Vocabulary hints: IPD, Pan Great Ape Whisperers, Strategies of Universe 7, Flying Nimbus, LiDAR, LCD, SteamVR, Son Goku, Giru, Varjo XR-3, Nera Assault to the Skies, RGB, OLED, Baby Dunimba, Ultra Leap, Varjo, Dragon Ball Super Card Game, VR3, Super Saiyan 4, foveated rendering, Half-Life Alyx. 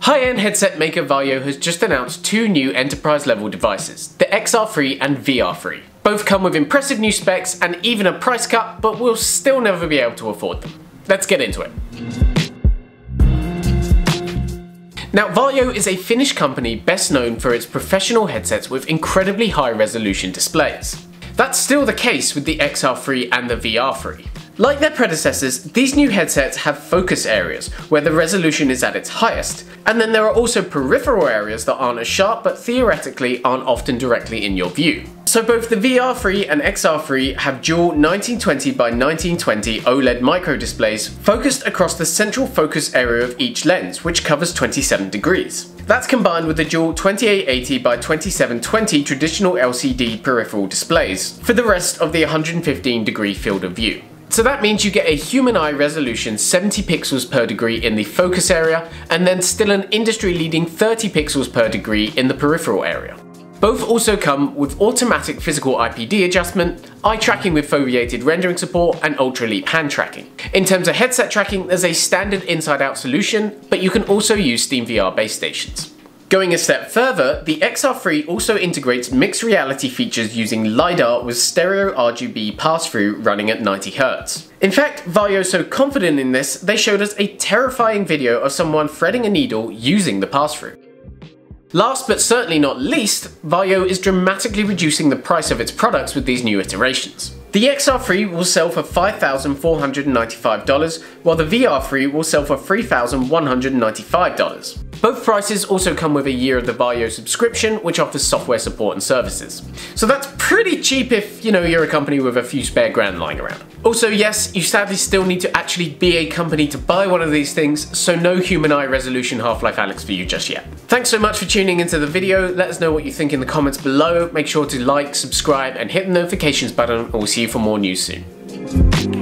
High-end headset maker Varjo has just announced two new enterprise-level devices, the XR3 and VR3. Both come with impressive new specs and even a price cut, but we'll still never be able to afford them. Let's get into it. Now, Varjo is a Finnish company best known for its professional headsets with incredibly high-resolution displays. That's still the case with the XR3 and the VR3. Like their predecessors, these new headsets have focus areas where the resolution is at its highest, and then there are also peripheral areas that aren't as sharp but theoretically aren't often directly in your view. So both the VR3 and XR3 have dual 1920x1920 OLED micro displays focused across the central focus area of each lens, which covers 27 degrees. That's combined with the dual 2880x2720 traditional LCD peripheral displays for the rest of the 115 degree field of view. So that means you get a human eye resolution 70 pixels per degree in the focus area, and then still an industry-leading 30 pixels per degree in the peripheral area. Both also come with automatic physical IPD adjustment, eye tracking with foveated rendering support, and Ultra Leap hand tracking. In terms of headset tracking, there's a standard inside-out solution, but you can also use SteamVR base stations. Going a step further, the XR3 also integrates mixed reality features using LiDAR with stereo RGB pass-through running at 90 Hz. In fact, Varjo is so confident in this, they showed us a terrifying video of someone threading a needle using the pass-through. Last but certainly not least, Varjo is dramatically reducing the price of its products with these new iterations. The XR3 will sell for $5,495, while the VR3 will sell for $3,195. Both prices also come with a year of the Varjo subscription, which offers software support and services. So that's pretty cheap if, you know, you're a company with a few spare grand lying around. Also, yes, you sadly still need to actually be a company to buy one of these things, so no human eye resolution Half-Life Alyx for you just yet. Thanks so much for tuning into the video. Let us know what you think in the comments below. Make sure to like, subscribe, and hit the notifications button, and we'll see you for more news soon.